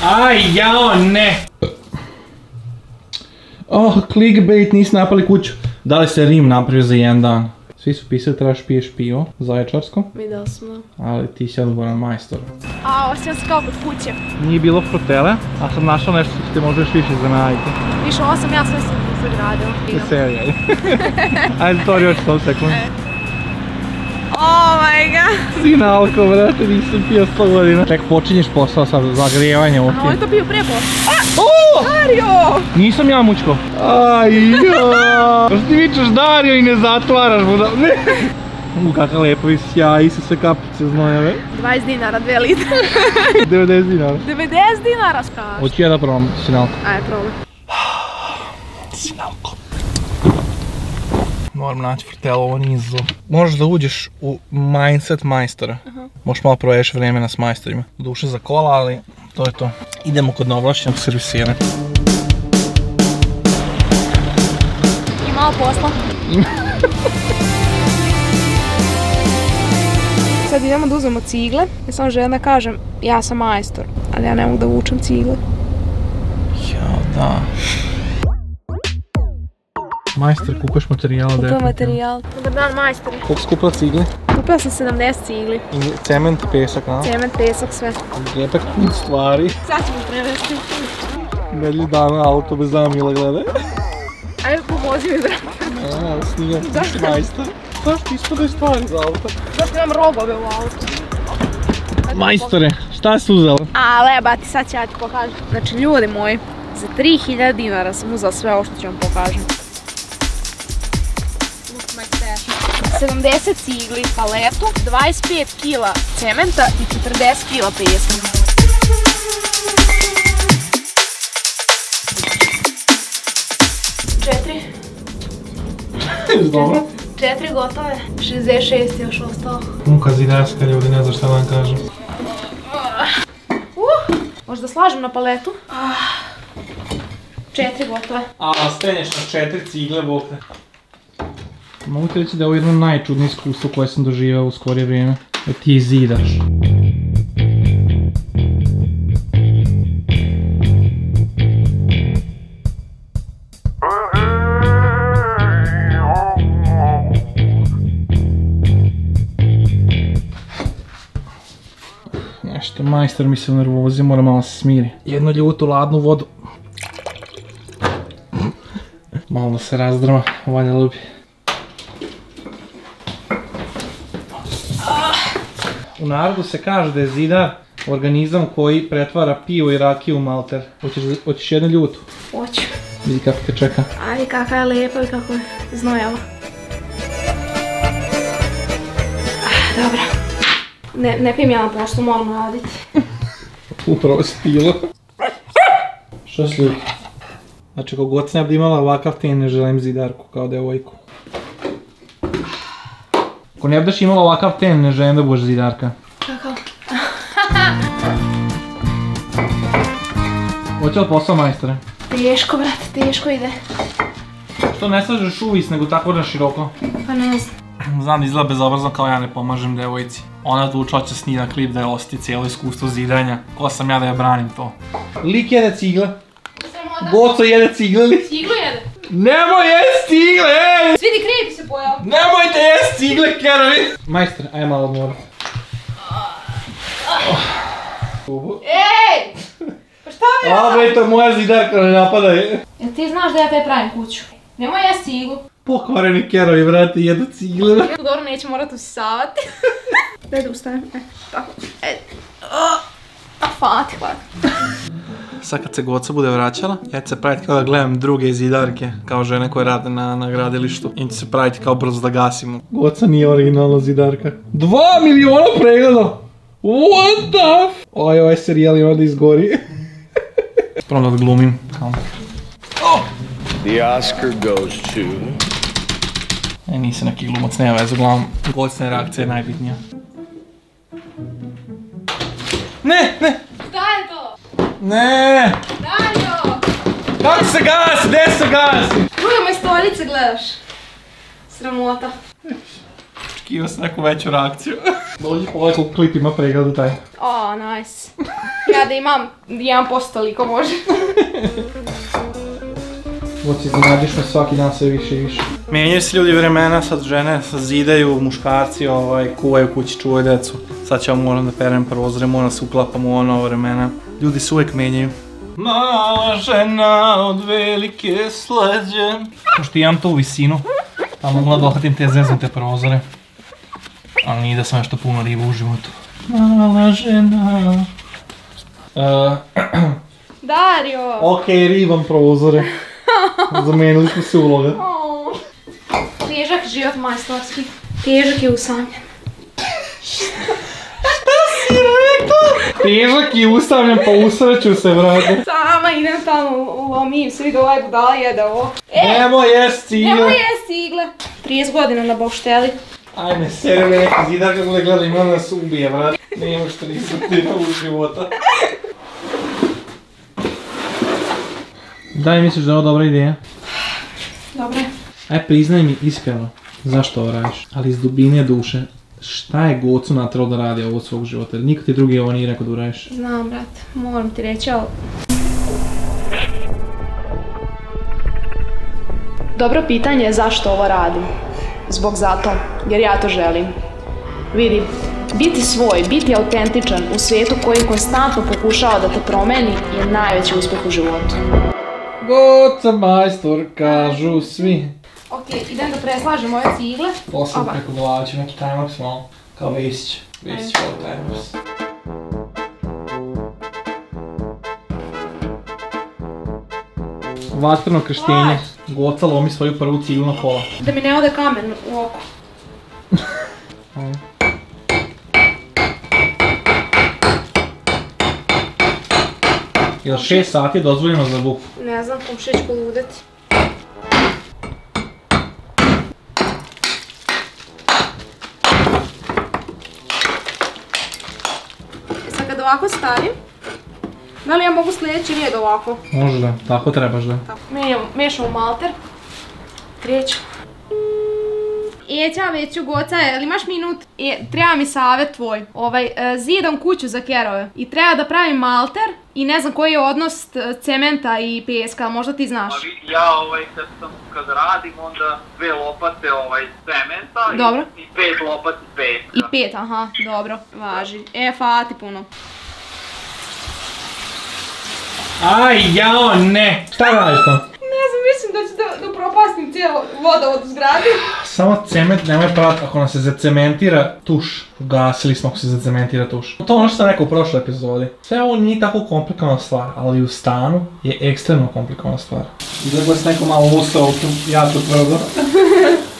Aj, jao, ne! Oh, clickbait, nisi napali kuću. Da li se Rim napravio za jedan dan? Svi su pisali trebaš piješ pivo za večarsko. Vidjeli smo. Ali ti si odgovoran majstor. A, osjećam se kao kod kuće. Nije bilo frutele, a sam našao nešto što ti možeš više zanajiti. Više ovo sam ja sve sam zagradila. Veselija je. Ajde, to riječi sam sekund. Oh my god! Si na alko, brate, nisam pio 100 godina. Ček, počinješ posao sa zagrijevanjem ovdje. A on je to pio prije posao. O! Dario! Nisam ja mučko. Aj joj! Što ti vičeš Dario i ne zatvaraš budal? Ne! U, kakav lijepo isjaji se sve kapice znojeve. 20 dinara, 2 litra. 90 dinara. 90 dinara skaš. Hoću ja da probam sinalko. Ajde, probam. Sinalko. Moram naći frutelu, ovo nije zlo. Možeš da uđeš u mindset majstora. Možeš malo provjeriš vremena s majstorima. Duše za kola, ali to je to. Idemo kod neovlašćenog servisira. I malo posla. Sad idemo da uzmemo cigle. Ja sam želim da kažem, ja sam majstor, ali ja ne mogu da vučem cigle. Jao, da. Majster, kukaš materijala da je kupio. Kupio materijal. Dobar dan, majster. Koliko si kupila cigli? Kupila sam 70 cigli. I cement i pesak, a? Cement, pesak, sve. Lijepe kut stvari. Sad ćemo prevesti. Nedlji dana auto bez zamila glede. Ajde, pomozi mi, brate. A, snijam. Zašto? Majster. Zašto ispadaju stvari za auto? Zašto imam robove u auto? Majstore, šta si uzela? A, lebati, sad ću ja ti pokažem. Znači, ljudi moji, za 3000 dinara sam uzela sve ovo što ću vam pokažem. 70 cigli paletu, 25 kila cementa i 40 kila peska. Četiri gotove, 66 još ostalo. Muka zidarska, ljudi, ne znaš šta vam kažem. Možda slažem na paletu? 4 gotove. A, stenješ na 4 cigle, bok te. Mogu ti reći da je ovo jedno najčudnije iskustvo koje sam doživao u skorije vrijeme. Da ti zidaš. Nešto, majster mi se nervozi, mora malo se smiri. Jednu ljutu, ladnu vodu. Malo da se razdrama, Vanja ljubi. U narodu se kaže da je zidar organizam koji pretvara pivo i rakiju u malter. Hoćeš jednu ljutu? Hoću. Vidi kako te čeka. Aj, kakva je lijepa i kako je znojava. Dobra. Ne pijem ja na poštu, moram raditi. Upravo si pilo. Što si ljuti? Znači, kogod sam ja bi imala ovakav ten, ne želim zidarku kao devojku. Ako ne budeš imala ovakav ten, ne želim da budeš zidarka. Kakav? Hoće li posao majstora? Teško, brate, teško ide. Što ne slažeš uvis, nego tako na široko? Pa ne znam. Znam da izgleda bezobrazno kao ja ne pomažem devojci. Ona je tuča, hoće snida klip da je osti cijelo iskustvo zidanja. Ko sam ja da je branim to? Lik jede cigle. Goco jede cigle li? Ciglu jede. Nemoj jesti cigle, ej! Svi ti krivi se pojao. Nemojte jesti cigle, kerovi! Majster, aj malo odmora. Ej! Pa šta mi je? Abre, to je moja zidarka, ne napadaj. Jel ti znaš da ja te pravim kuću? Nemoj jesti ciglu. Pokvareni kerovi, vrati, jedu cigle. Dobro, neće morat usisavati. Daj da ustanem, ej, tako, ej. Hvala ti, hvala. Sad kad se Goca bude vraćala, ja ću se praviti kao da gledam druge zidarke, kao žene koje rade na gradilištu. I ću se praviti kao brzo da gasimo. Goca nije originalna zidarka. 2 miliona pregleda! What the f... Oj, ovaj serijal je onda izgori. Spravo da odglumim. The Oscar goes to... Nisam neki glumac, nema veze, uglavnom. Gocina reakcija je najbitnija. Ne, ne! Šta je to? Ne! Dario! Kako se gasi? Gdje se gasi? Druga moj stolice gledaš. Sramota. očekivao sam neku veću reakciju. Dođi polako, klip ima pregleda taj. O, nice. Ja da imam 1% liko može. Moći, iznenadiš me svaki dan sve više i više. Menjaju se ljudi vremena, sad žene zidaju, muškarci kuvaju kući, čuvaju decu. Sad ćemo moram da perem prozore, moram da se uklapam u ono vremena. Ljudi se uvek menjaju. Mala žena od velike slađe. Pošto imam to u visinu, a mogla da ohvatim te zeznute prozore. Ali nije da sam nešto puno riba u životu. Mala žena. Dario! Okej, ribam prozore. Zamenili smo se uloga. Težak život majstorski. Težak je usamljen. Šta si rekla? Težak je usamljen, pa usreću se, brate. Sama idem tamo ulomim, svi ga ovaj budala jede ovo. Nemo jest cigle. Nemo jest cigle. 30 godina na baušteli. Ajme, sere me neki zidar kad bude gledala, ima nas ubije, brate. Nemoš 30 godina u života. Da li misliš da je ovo dobra ideja? Dobre. Aj, priznaj mi iskreno zašto ovo radiš, ali iz dubine duše, šta je Gocu natralo da radi ovo od svog života? Niko ti drugi ovo nije rekao da uradiš. Znam, brat, moram ti reći, ali... Dobro pitanje je zašto ovo radim. Zbog zato, jer ja to želim. Vidi, biti svoj, biti autentičan u svijetu koji konstantno pokušava da te promeni je najveći uspjeh u životu. Goca majstor, kažu svi. Okej, idem da preslažem ove cigle. Poslim preko glava ću neki timelapse malo, kao Vesić. Vesić kao timelapse. Vatreno krštenje. Goca lomi svoju prvu ciglu na pola. Da mi ne ode kamen u oko. Jel 6 sati je dozvoljeno za buku? Ne znam, komšić poludeti. Sad kad ovako stavim, da li ja mogu sljedeći red ovako? Možeš da, tako trebaš da. Mešamo malter. Kreću. Eća veću Goca, jel imaš minut? Treba mi savjet tvoj. Zidam kuću za kerove i treba da pravim malter i ne znam koji je odnos cementa i peska, možda ti znaš. Ja kad radim onda 2 lopate cementa i 5 lopati peska. I 5, aha, dobro, važi. E, hvala ti puno. Aj, jao, ne! Šta radiš to? Ne znam, mislim da ću da propastim cijelo vodovod u zgradi. Samo cement nemoj prati ako nam se zacementira tuš. Ugasili smo ako se zacementira tuš. To je ono što sam rekao u prošloj epizodi. Sve ovo nije tako komplikovana stvar, ali u stanu je ekstremno komplikovana stvar. Izgleda se neko malo usao u tu jatu prozor.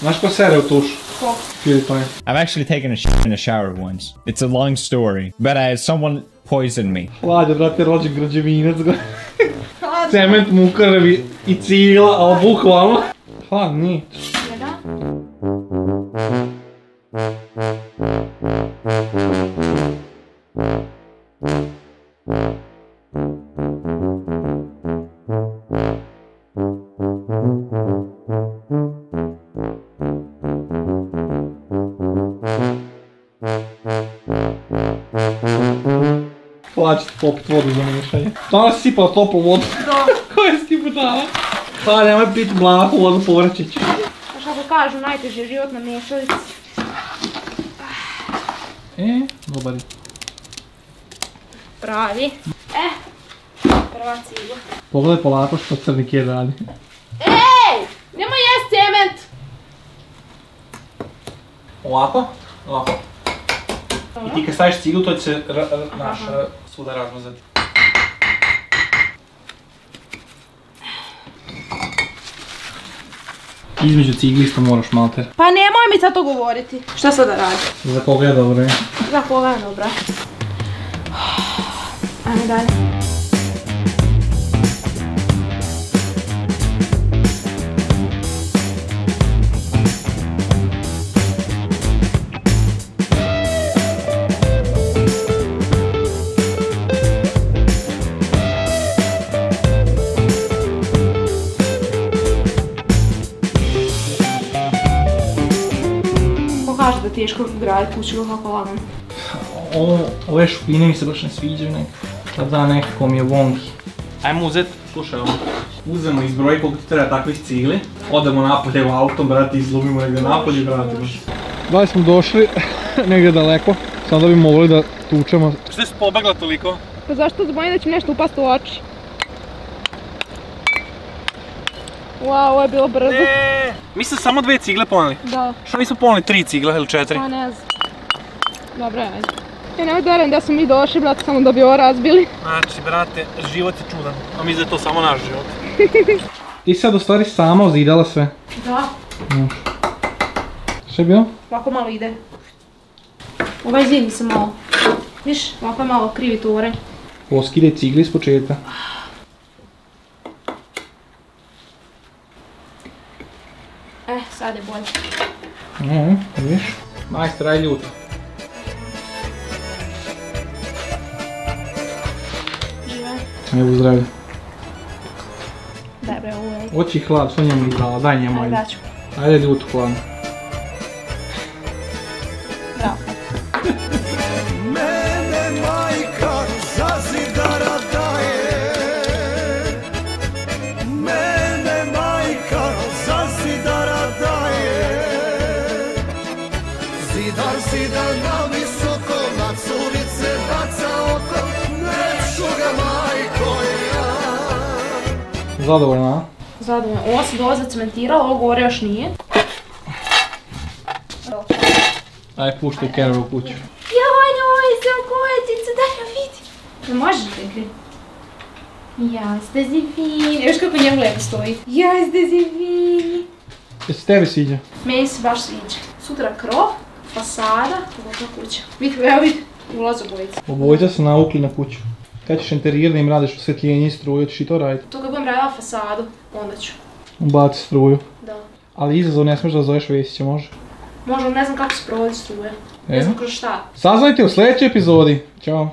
Znaš ko sere u tušu? Ko? PewDiePie. I've actually taken a shit in the shower once. It's a long story, but someone poisoned me. Hlađa, brate, rođen građevinac. Cement, mukarevi i cigla, ali bukvalno. Hlad, nije. Gleda. Hlad će popit vodu za miješanje. Tamo je sipala toplu vodu. Pa nemoj piti blahu vodu povrćeću. Šta ko kažu, najteži život na mješalici. Dobar je. Pravi. Prva cigla. Pogledaj polako što crni kjer radi. Ej! Nemoj jest cement! Ovako? Ovako. I ti kad staviš ciglu to će se svuda razmazati. Između cigli isto moraš malter. Pa nemoj mi sad to govoriti. Šta sad da radim? Za koga je dobro, ne? Za koga je dobro. Ajme dalje. Ti teško graditi kuću kako lagam. Ove šupine mi se baš ne sviđaju nekako. Da, nekako mi je wonky. Ajmo uzeti, slušaj ovo. Uzemo izbroj koliko ti treba takvih cigli. Odemo napolje u autom, brati, izlomimo negdje napolje i vratimo. Daj smo došli, negdje daleko. Sada bi mogli da tučemo. Što si pobegla toliko? Pa zašto se bojim da će mi nešto upast u oči? Wow, ovo je bilo brzo. Eee, mi smo samo 2 cigle poneli. Da. Što nismo poneli 3 cigle ili 4? Pa ne znam. Dobro, ajde. Ja nemoj da verujem da smo mi došli, brate, samo da bi ovo razbili. Znači, brate, život je čudan. A mi je to samo naš život. Ti sad u stvari sama ozidala sve. Da. Što je bilo? Ovako malo ide. Ovaj zid mi se malo. Viš, ovako je malo krivi toranj. Oskide cigle iz početka. Sad je bolje. Vidiš? Majstor, aj ljuta. Živaj. Evo zdravlje. Daj bre, ovo je. Oči hlad, sve njemu izdala, daj njemu. Ajde daću. Ajde ljutu hladno. Bravo. Zadovoljno, a? Zadovoljno. Ovo se dovoljno zacementiralo, ovo gore još nije. Aj, puštaj keneru u kuću. Joj, sam kojetice, daj joj vidi. Ne možeš gledati. Ja ste zivini. Još kako njemu lepo stoji. Ja ste zivini. Jel se tebi sviđa? Meni se baš sviđa. Sutra krov, fasada, pogotovo kuća. Vidite, evo vidi, ulaz obojica. Obojica se navukli na kuću. Kad ćeš interijer da im radiš osvjetljenje i struju, ćeš i to raditi? To kad budem radila fasadu, onda ću. Ubaci struju? Da. Ali izazov ne smiješ da zoveš Vesića, može? Može, ne znam kako se provodi struje. Ne znam kroz šta. Saznajte u sljedećoj epizodi. Ćao.